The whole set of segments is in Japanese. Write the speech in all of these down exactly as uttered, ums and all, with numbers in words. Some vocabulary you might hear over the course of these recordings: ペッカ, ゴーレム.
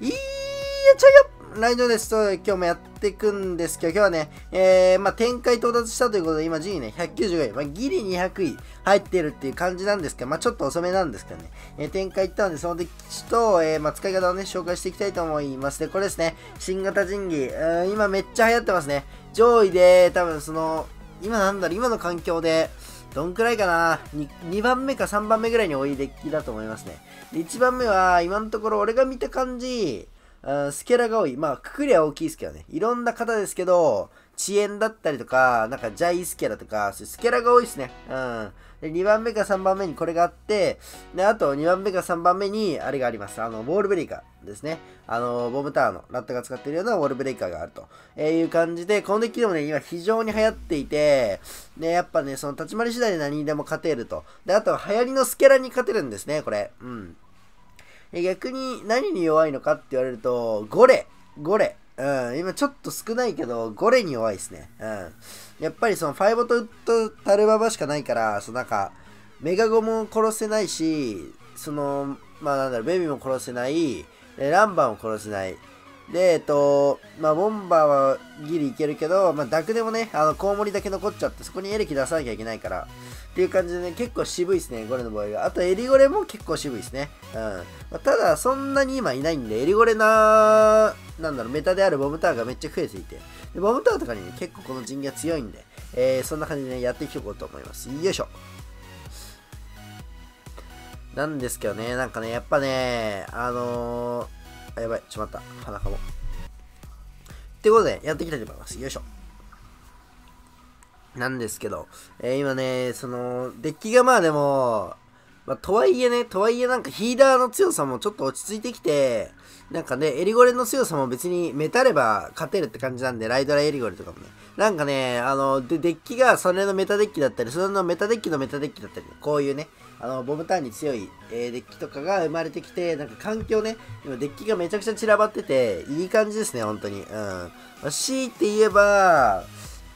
いーやちゃよラジオです。と今日もやっていくんですけど、今日はね、えー、まあ、展開到達したということで、今順位ね、ひゃくきゅうじゅうごい、まあ、ギリにひゃくい入ってるっていう感じなんですけど、まあ、ちょっと遅めなんですけどね、えー、展開いったので、そのデッキと、えー、まあ、使い方をね、紹介していきたいと思います。で、これですね、新型神器、うん、今めっちゃ流行ってますね。上位で、多分その、今なんだろう、今の環境で、どんくらいかな 2, 2番目かさんばんめぐらいに多いデッキだと思いますね。で、いちばんめは、今のところ俺が見た感じ、スケラが多い。まあ、くくりは大きいですけどね。いろんな方ですけど、遅延だったりとか、なんかジャイスケラとか、スケラが多いですね。うん。で、にばんめかさんばんめにこれがあって、で、あとにばんめかさんばんめにあれがあります。あの、ウォールブレイカーですね。あの、ボムタワーのラッタが使っているようなウォールブレイカーがあると、えー、いう感じで、このデッキでもね、今非常に流行っていて、で、やっぱね、その立ち回り次第で何にでも勝てると。で、あと流行りのスケラに勝てるんですね、これ。うん。逆に何に弱いのかって言われると、ゴレ、ゴレ。うん、今ちょっと少ないけど、ゴレに弱いですね。うん。やっぱりそのファイブとウッドタルババしかないから、そのなんか、メガゴも殺せないし、その、まあなんだろう、ベビーも殺せない、ランバーも殺せない。で、えっと、まあ、ボンバーはギリいけるけど、まあ、ダクでもね、あの、コウモリだけ残っちゃって、そこにエレキ出さなきゃいけないから、っていう感じでね、結構渋いですね、ゴレの場合が。あと、エリゴレも結構渋いですね。うん。まあ、ただ、そんなに今いないんで、エリゴレな、なんだろう、メタであるボムタワーがめっちゃ増えていて、でボムタワーとかにね、結構この陣形が強いんで、えー、そんな感じでね、やっていこうと思います。よいしょ。なんですけどね、なんかね、やっぱね、あのー、やばい、ちょっと待った。鼻かも。ってことで、やっていきたいと思います。よいしょ。なんですけど、えー、今ね、その、デッキがまあでも、まあ、とはいえね、とはいえなんかヒーラーの強さもちょっと落ち着いてきて、なんかね、エリゴレの強さも別にメタれば勝てるって感じなんで、ライドラエリゴレとかもね。なんかね、あの、でデッキがそれのメタデッキだったり、それのメタデッキのメタデッキだったり、こういうね、あの、ボムターンに強い、えー、デッキとかが生まれてきて、なんか環境ね、今デッキがめちゃくちゃ散らばってて、いい感じですね、本当に。うん。まあ、強いて言えば、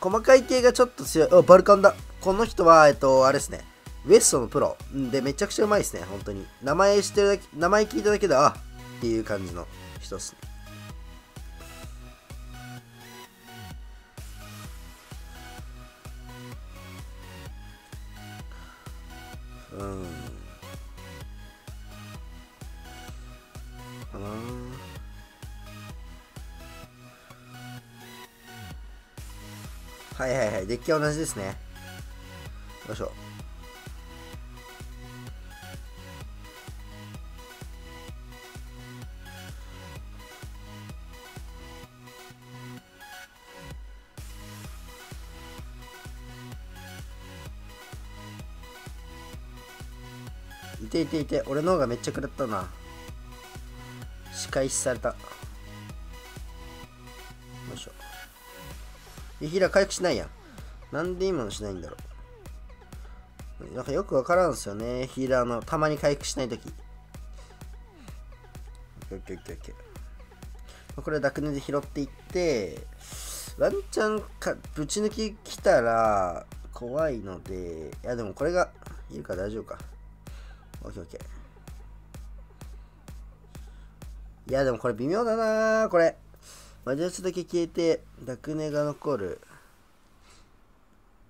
細かい系がちょっと強い。あ、バルカンだ。この人は、えっと、あれですね。ウエストのプロでめちゃくちゃうまいですね、本当に。名前してるだけ、名前聞いただけで、あっていう感じの人ですね。うん。かなぁ。はいはいはい、デッキは同じですね。よいしょ。いていていて、俺の方がめっちゃ食らったな。仕返しされた。よいしょ。え、ヒラ回復しないやん。なんで今のしないんだろう。なんかよくわからんすよね。ヒーラーのたまに回復しないとき。オッケーオッケーオッケー。これダクネで拾っていって、ワンチャンかぶち抜き来たら怖いので、いやでもこれがいるから大丈夫か。オッケーオッケー。いやでもこれ微妙だなーこれ。魔術だけ消えて、ダクネが残る。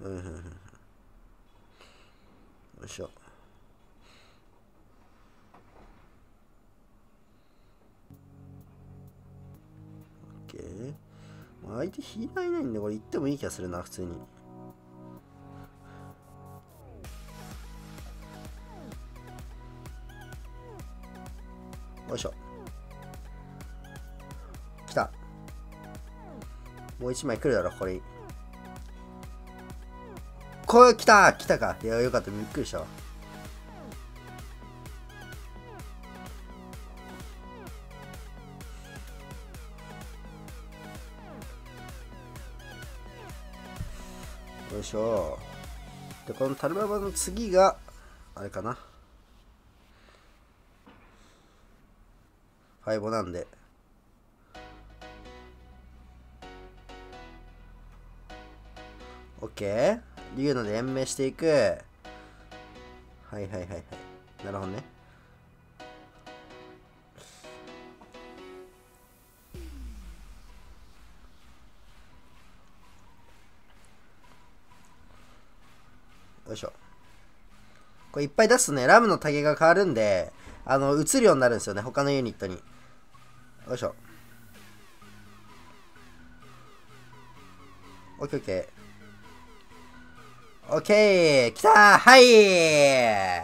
うんうんうん。よいしょ。オッケー。まあ、相手ヒーラーいないんで、これ行ってもいい気がするな、普通に。よいしょ。来た。もう一枚来るだろこれ。こう来た来たか。いやよかった、びっくりしたわ。よいしょ。でこのタルババの次があれかな、ファイボなんで。オッケー。竜ので延命していく。はいはいはいはい。なるほどね。よいしょ。これいっぱい出すとね、ラムの竹が変わるんで、あの、移るようになるんですよね、他のユニットに。よいしょ。オッケーオッケー。オッケー、来たー、はいー、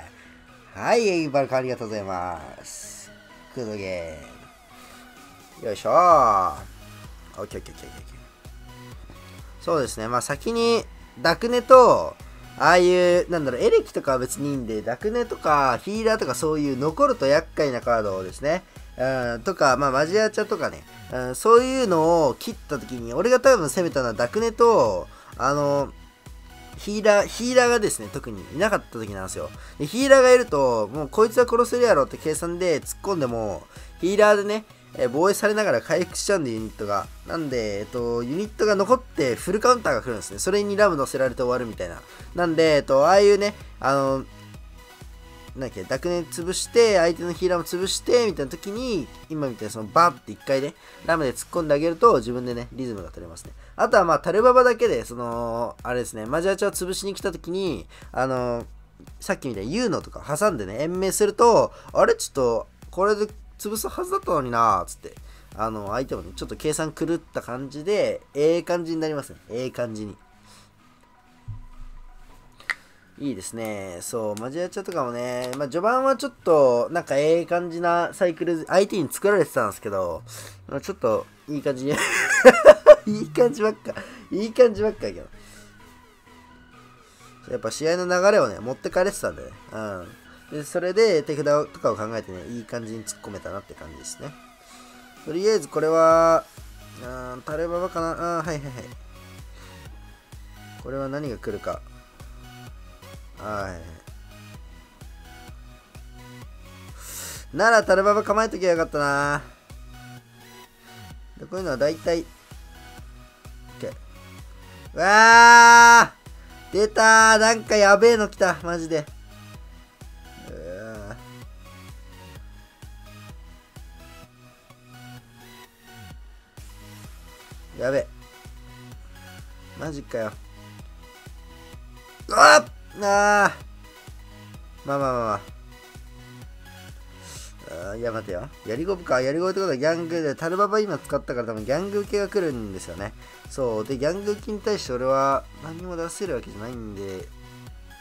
はい、バルカンありがとうございます。クードゲーム。よいしょー。オッケーオッケーオッケー。そうですね、まあ先に、ダクネと、ああいう、なんだろう、エレキとかは別にいいんで、ダクネとかヒーラーとかそういう残ると厄介なカードをですね、うん、とか、まあマジアチャとかね、うん、そういうのを切った時に、俺が多分攻めたのはダクネと、あの、ヒーラー、ヒーラーがですね、特にいなかった時なんですよ。でヒーラーがいると、もうこいつは殺せるやろって計算で突っ込んでも、ヒーラーでね、防衛されながら回復しちゃうんで、ユニットが。なんで、えっと、ユニットが残ってフルカウンターが来るんですね。それにラム乗せられて終わるみたいな。なんで、えっと、ああいうね、あの、なんだっけ、濁念潰して、相手のヒーラーも潰して、みたいな時に、今みたいにそのバンって一回ね、ラムで突っ込んであげると、自分でね、リズムが取れますね。あとはまあ、タルババだけで、その、あれですね、マジアチャを潰しに来た時に、あの、さっきみたいにユーノとか挟んでね、延命すると、あれちょっと、これで、潰すはずだったのになーつって、あの、相手もね、ちょっと計算狂った感じで、ええ感じになりますね。ええ感じに。いいですね。そう、マジアチャとかもね、まあ、序盤はちょっと、なんかええ感じなサイクル、相手に作られてたんですけど、ちょっと、いい感じに、いい感じばっか、いい感じばっかやけど。やっぱ試合の流れをね、持ってかれてたんでね。うん。でそれで手札とかを考えてね、いい感じに突っ込めたなって感じですね。とりあえずこれは、あタレババかなあ、はいはいはい。これは何が来るか。はい。ならタレババ構えときゃよかったな。でこういうのは大体、OK。うわー出たー、なんかやべえの来た、マジで。やべ。マジかよ。うわっなあまあまあまあまあ。いや、待てよ。やりゴブか。やりゴブってことはギャングで、タルババ今使ったから多分ギャング受けが来るんですよね。そう。で、ギャング受けに対して俺は何も出せるわけじゃないんで。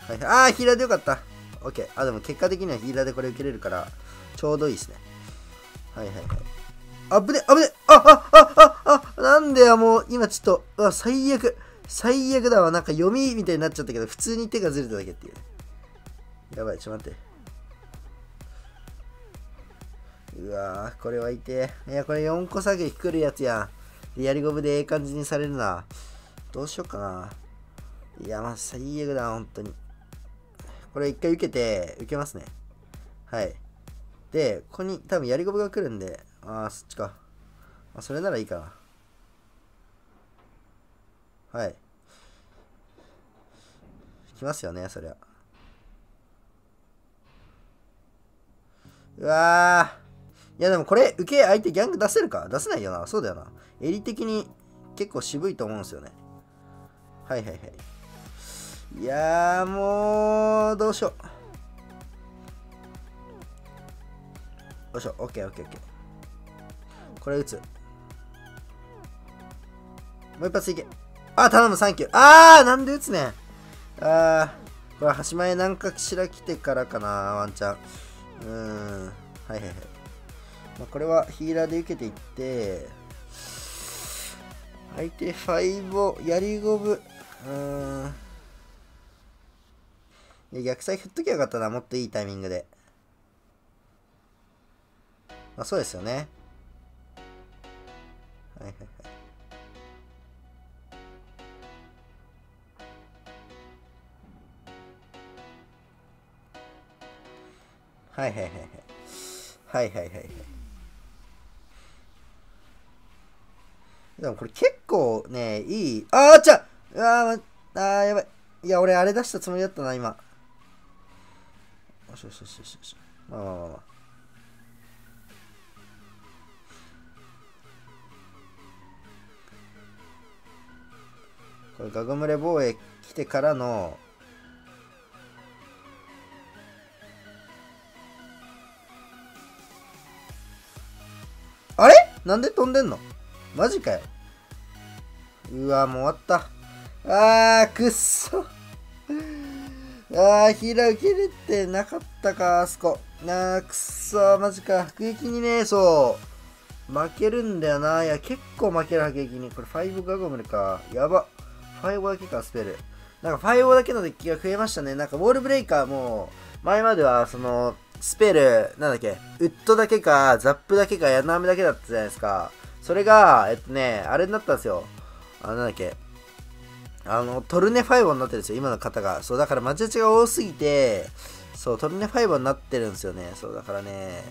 はい、ああ、ヒーラーでよかった。オッケー。あ、でも結果的にはヒーラーでこれ受けれるから、ちょうどいいですね。はいはいはい。あぶねあぶねあああああ、なんでや、もう、今ちょっと、うわ、最悪。最悪だわ。なんか読みみたいになっちゃったけど、普通に手がずれただけっていう。やばい、ちょっと待って。うわー、これは痛え。いや、これよんこ下げくるやつやん。やりゴムでええ感じにされるな。どうしようかな。いや、まあ、最悪だ、本当に。これ一回受けて、受けますね。はい。で、ここに多分やりゴムが来るんで、あー、そっちか。あ、それならいいかな。はい。来ますよね、そりゃ。うわー。いや、でもこれ、受け相手ギャング出せるか？出せないよな。そうだよな。襟的に結構渋いと思うんですよね。はいはいはい。いやー、もう、どうしよう。よいしょ、オッケーオッケーオッケー。これ打つ。もう一発いけ。あ、頼む、サンキュー。あー、なんで打つねん。あー、これ、端前なんかしら来てからかな、ワンチャン。うーん、はいはいはい。まあ、これはヒーラーで受けていって、相手ごを、やりごぶ。うーん。いや、逆サイ振っときゃよかったな、もっといいタイミングで。まあ、そうですよね。はいはいはい。はいはいはいはいはいはいはい。でもこれ結構ね、いい。あーちゃうわー、あーやばい。いや、俺あれ出したつもりだったな、今。よしよしよしよし。まあまあまあまあ。これガゴムレ防衛来てからの、あれなんで飛んでんのマジかよ。うわ、もう終わった。あー、くっそ。あー、ヒーラー受けれてなかったか、あそこ。あー、くっそー、マジか。迫撃にね、そう。負けるんだよな。いや、結構負ける、迫撃に。これごガゴムルか。やば。ごだけか、スペル。なんかごだけのデッキが増えましたね。なんかウォールブレイカーも、前までは、その、スペル、なんだっけ、ウッドだけか、ザップだけか、ヤナアメだけだったじゃないですか。それが、えっとね、あれになったんですよ。あ、なんだっけ。あの、トルネごになってるんですよ、今の方が。そう、だから、待ち打ちが多すぎて、そう、トルネごになってるんですよね。そう、だからね。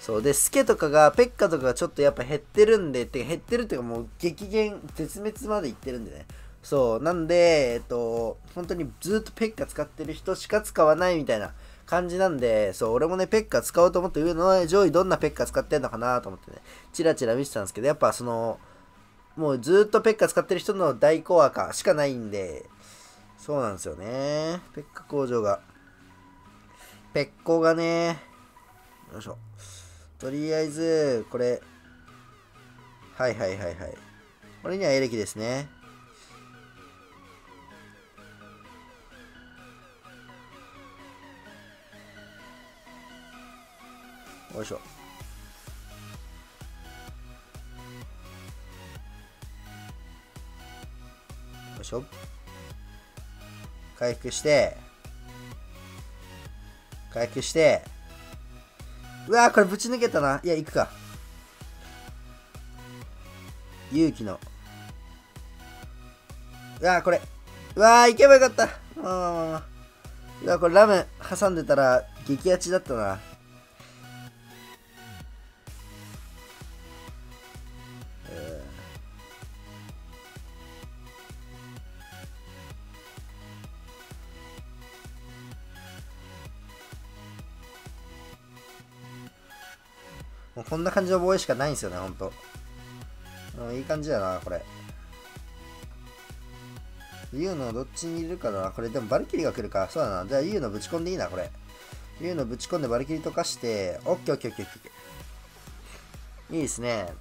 そう、で、スケとかが、ペッカとかがちょっとやっぱ減ってるんで、てか減ってるっていうか、もう激減、絶滅までいってるんでね。そう、なんで、えっと、本当にずっとペッカ使ってる人しか使わないみたいな感じなんで、そう、俺もね、ペッカ使おうと思って、上の上位どんなペッカ使ってんのかなと思ってね、チラチラ見てたんですけど、やっぱその、もうずっとペッカ使ってる人の大コアかしかないんで、そうなんですよね。ペッカ工場が。ペッコがね、よいしょ。とりあえず、これ、はいはいはいはい。これにはエレキですね。よいしょ。よいしょ。回復して。回復して。うわー、これぶち抜けたな。いや、行くか。勇気の。うわー、これ。うわー、行けばよかった。うわー、これラム挟んでたら激アチだったな。こんな感じの防衛しかないんですよね、ほんと。うん、いい感じだな、これ。ユウのどっちにいるかな。これ、でもバルキリーが来るか。そうだな。じゃあ、ユウのぶち込んでいいな、これ。ユウのぶち込んでバルキリー溶かして、オッケーオッケーオッケーオッケー。いいですね。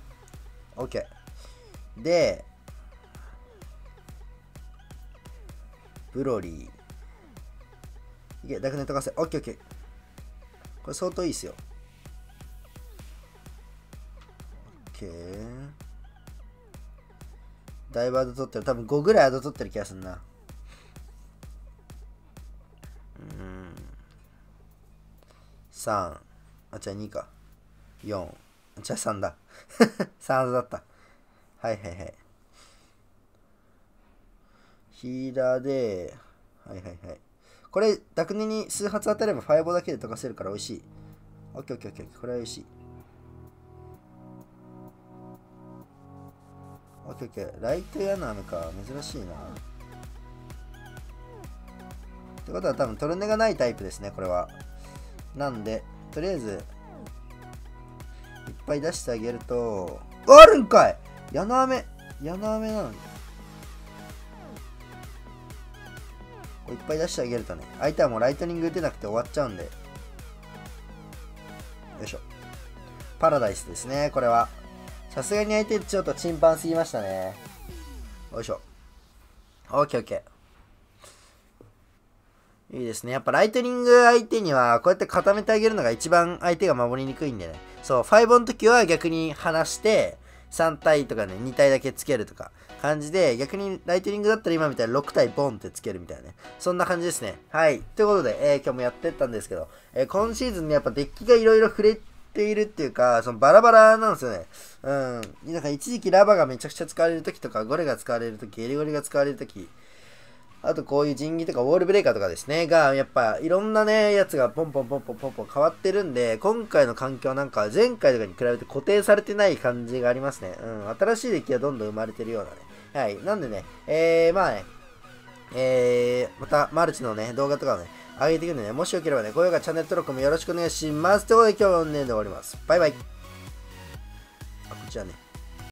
オッケー。で、ブロリー。いけ、ダクネ溶かせ。オッケーオッケー。これ、相当いいっすよ。だいぶアド取ってる。多分ごぐらいアド取ってる気がするな。うん。さん。あ、じゃあにか。よん。じゃあさんだ。さんアドだった。はいはいはい。ヒーラーで、はいはいはい。これ、ダクネに数発当たればファイボだけで溶かせるから美味しい。オッケーオッケーオッケー。これは美味しい。オッケーオッケー。ライトヤナムか。珍しいな。ってことは多分トルネがないタイプですね、これは。なんで、とりあえず、いっぱい出してあげると、あるんかいヤナアメ。ヤナアメなのに。いっぱい出してあげるとね、相手はもうライトニング打てなくて終わっちゃうんで。よいしょ。パラダイスですね、これは。さすがに相手ちょっとチンパンすぎましたね。よいしょ。オッケーオッケー。いいですね。やっぱライトニング相手にはこうやって固めてあげるのが一番相手が守りにくいんでね。そう、ごの時は逆に離してさん体とかね、に体だけつけるとか感じで、逆にライトニングだったら今みたいにろく体ボンってつけるみたいなね。そんな感じですね。はい。ということで、えー、今日もやってったんですけど、えー、今シーズンね、やっぱデッキがいろいろ触れて、ているっていうか、そのバラバラなんですよね。うん。なんか一時期ラバがめちゃくちゃ使われるときとか、ゴレが使われるとき、エリゴレが使われるとき、あとこういう神器とかウォールブレーカーとかですね、が、やっぱいろんなね、やつがポンポンポンポンポンポン変わってるんで、今回の環境なんか前回とかに比べて固定されてない感じがありますね。うん。新しいデッキがどんどん生まれてるようなね。はい。なんでね、えー、まあね、えー、またマルチのね、動画とかをね、上げていくんでね、もしよければね、高評価、チャンネル登録もよろしくお願いします。ということで今日はこの辺で終わります。バイバイ。あ、こちらね。